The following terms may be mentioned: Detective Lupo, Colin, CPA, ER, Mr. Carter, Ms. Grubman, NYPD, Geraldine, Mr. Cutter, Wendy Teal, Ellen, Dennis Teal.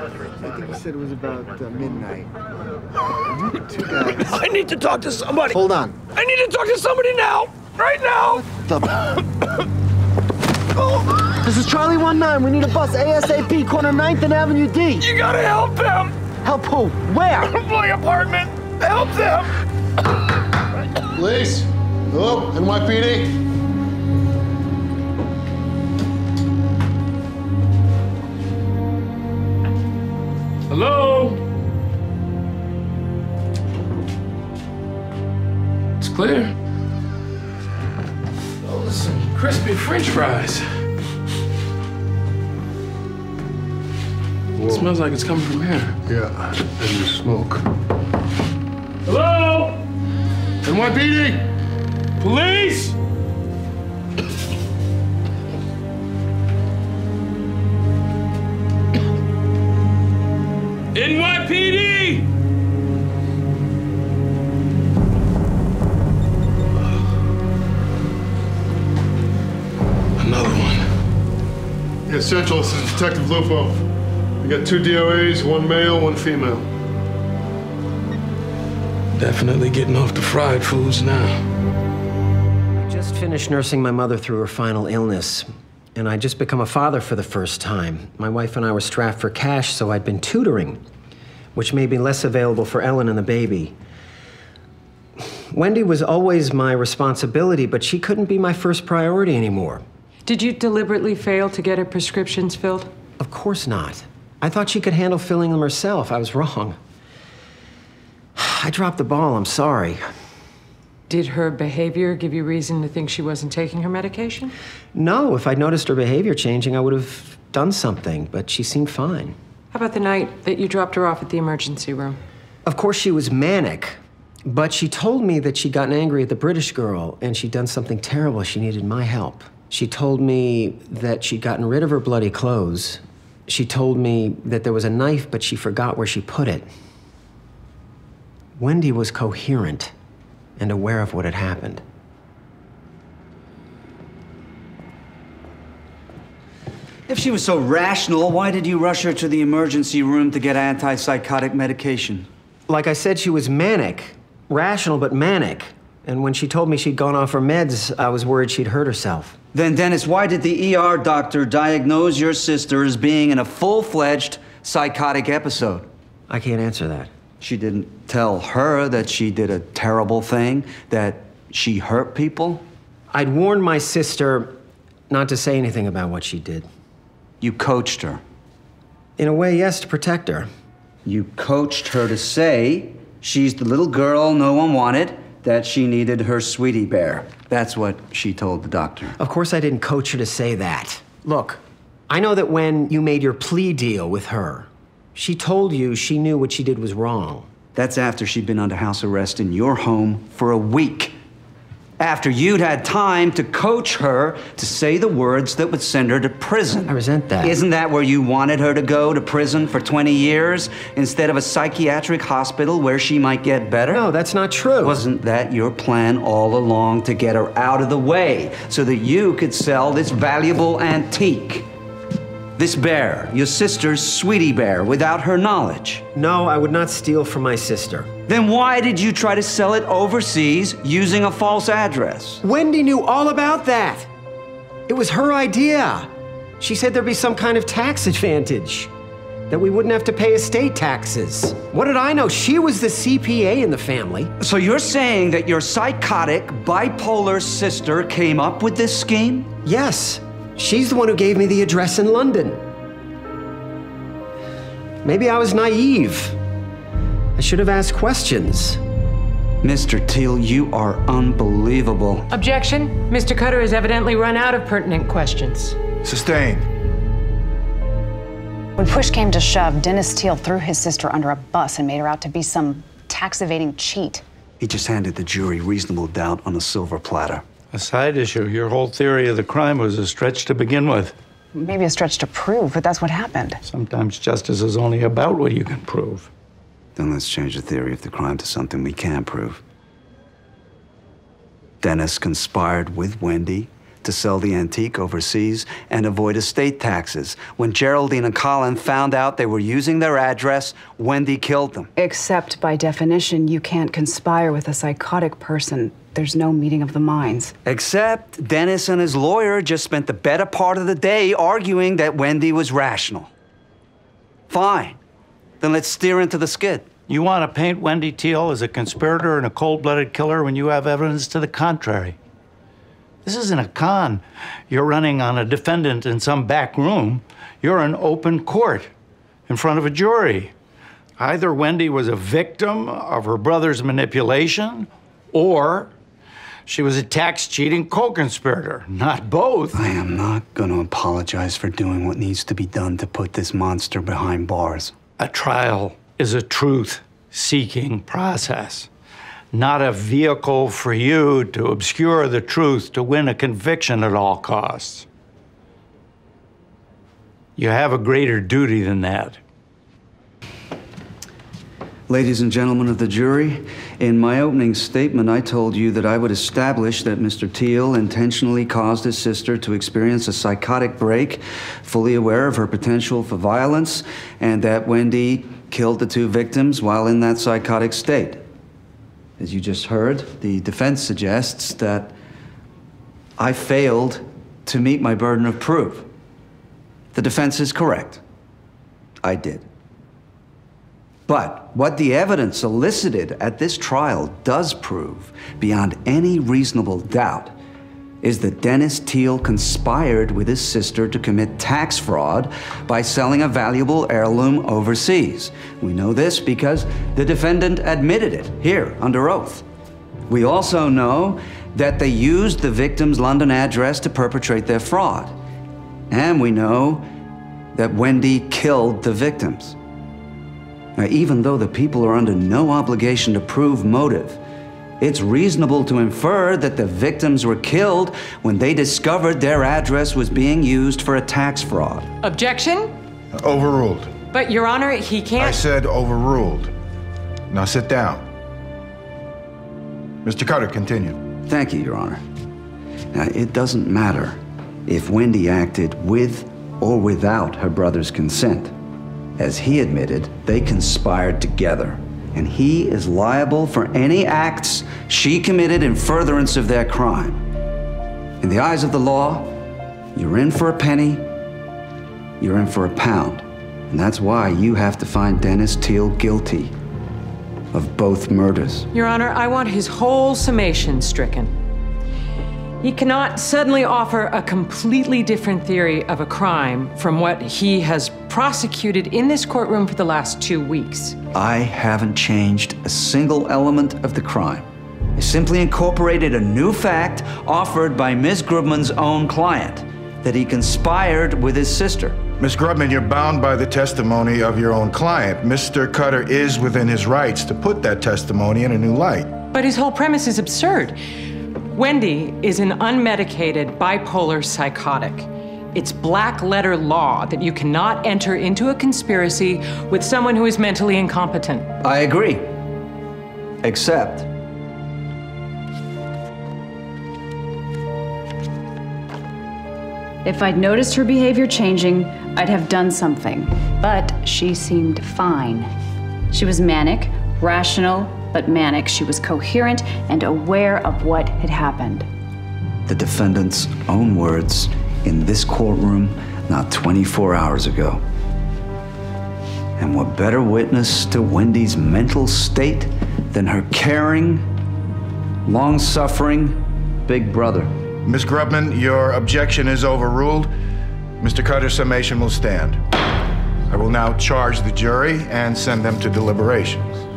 I think he said it was about midnight. Two guys. I need to talk to somebody. Hold on. I need to talk to somebody now. Right now. What the... Oh. This is Charlie 19. We need a bus ASAP, corner 9th and Avenue D. You gotta help them. Help who? Where? My apartment. Help them. Police. Hello? NYPD. Hello? It's clear. Those are some crispy French fries. Whoa. It smells like it's coming from here. Yeah, and the smoke. Hello? NYPD? Police? NYPD! Another one. Yeah, Central, this is Detective Lupo. We got 2 DOAs, 1 male, 1 female. Definitely getting off the fried foods now. I just finished nursing my mother through her final illness. And I'd just become a father for the first time. My wife and I were strapped for cash, so I'd been tutoring, which made me less available for Ellen and the baby. Wendy was always my responsibility, but she couldn't be my first priority anymore. Did you deliberately fail to get her prescriptions filled? Of course not. I thought she could handle filling them herself. I was wrong. I dropped the ball, I'm sorry. Did her behavior give you reason to think she wasn't taking her medication? No, if I'd noticed her behavior changing, I would have done something, but she seemed fine. How about the night that you dropped her off at the emergency room? Of course she was manic, but she told me that she'd gotten angry at the British girl and she'd done something terrible, she needed my help. She told me that she'd gotten rid of her bloody clothes. She told me that there was a knife, but she forgot where she put it. Wendy was coherent and aware of what had happened. If she was so rational, why did you rush her to the emergency room to get antipsychotic medication? Like I said, she was manic. Rational, but manic. And when she told me she'd gone off her meds, I was worried she'd hurt herself. Then, Dennis, why did the ER doctor diagnose your sister as being in a full-fledged psychotic episode? I can't answer that. She didn't tell her that she did a terrible thing, that she hurt people? I'd warned my sister not to say anything about what she did. You coached her? In a way, yes, to protect her. You coached her to say she's the little girl no one wanted, that she needed her sweetie bear. That's what she told the doctor. Of course I didn't coach her to say that. Look, I know that when you made your plea deal with her, she told you she knew what she did was wrong. That's after she'd been under house arrest in your home for a week. After you'd had time to coach her to say the words that would send her to prison. I resent that. Isn't that where you wanted her to go, to prison for 20 years, instead of a psychiatric hospital where she might get better? No, that's not true. Wasn't that your plan all along, to get her out of the way so that you could sell this valuable antique? This bear, your sister's sweetie bear, without her knowledge. No, I would not steal from my sister. Then why did you try to sell it overseas using a false address? Wendy knew all about that. It was her idea. She said there'd be some kind of tax advantage, that we wouldn't have to pay estate taxes. What did I know? She was the CPA in the family. So you're saying that your psychotic, bipolar sister came up with this scheme? Yes. She's the one who gave me the address in London. Maybe I was naive. I should have asked questions. Mr. Teal, you are unbelievable. Objection. Mr. Cutter has evidently run out of pertinent questions. Sustained. When push came to shove, Dennis Teal threw his sister under a bus and made her out to be some tax-evading cheat. He just handed the jury reasonable doubt on a silver platter. A side issue. Your whole theory of the crime was a stretch to begin with. Maybe a stretch to prove, but that's what happened. Sometimes justice is only about what you can prove. Then let's change the theory of the crime to something we can prove. Dennis conspired with Wendy to sell the antique overseas and avoid estate taxes. When Geraldine and Colin found out they were using their address, Wendy killed them. Except by definition, you can't conspire with a psychotic person. There's no meeting of the minds. Except Dennis and his lawyer just spent the better part of the day arguing that Wendy was rational. Fine. Then let's steer into the skid. You want to paint Wendy Teal as a conspirator and a cold-blooded killer when you have evidence to the contrary. This isn't a con you're running on a defendant in some back room. You're in open court in front of a jury. Either Wendy was a victim of her brother's manipulation or she was a tax-cheating co-conspirator, not both. I am not going to apologize for doing what needs to be done to put this monster behind bars. A trial is a truth-seeking process, not a vehicle for you to obscure the truth to win a conviction at all costs. You have a greater duty than that. Ladies and gentlemen of the jury, in my opening statement, I told you that I would establish that Mr. Teal intentionally caused his sister to experience a psychotic break, fully aware of her potential for violence, and that Wendy killed the two victims while in that psychotic state. As you just heard, the defense suggests that I failed to meet my burden of proof. The defense is correct. I did. But what the evidence elicited at this trial does prove, beyond any reasonable doubt, is that Dennis Teal conspired with his sister to commit tax fraud by selling a valuable heirloom overseas. We know this because the defendant admitted it here under oath. We also know that they used the victim's London address to perpetrate their fraud. And we know that Wendy killed the victims. Now, even though the people are under no obligation to prove motive, it's reasonable to infer that the victims were killed when they discovered their address was being used for a tax fraud. Objection? Overruled. But, Your Honor, he can't... I said overruled. Now sit down. Mr. Carter, continue. Thank you, Your Honor. Now, it doesn't matter if Wendy acted with or without her brother's consent. As he admitted, they conspired together. And he is liable for any acts she committed in furtherance of their crime. In the eyes of the law, you're in for a penny, you're in for a pound. And that's why you have to find Dennis Teal guilty of both murders. Your Honor, I want his whole summation stricken. He cannot suddenly offer a completely different theory of a crime from what he has prosecuted in this courtroom for the last 2 weeks. I haven't changed a single element of the crime. I simply incorporated a new fact offered by Ms. Grubman's own client, that he conspired with his sister. Ms. Grubman, you're bound by the testimony of your own client. Mr. Cutter is within his rights to put that testimony in a new light. But his whole premise is absurd. Wendy is an unmedicated bipolar psychotic. It's black letter law that you cannot enter into a conspiracy with someone who is mentally incompetent. I agree, except if I'd noticed her behavior changing, I'd have done something, but she seemed fine. She was manic, rational, but manic. She was coherent and aware of what had happened. The defendant's own words in this courtroom not 24 hours ago. And what better witness to Wendy's mental state than her caring, long-suffering big brother? Ms. Grubman, your objection is overruled. Mr. Cutter's summation will stand. I will now charge the jury and send them to deliberations.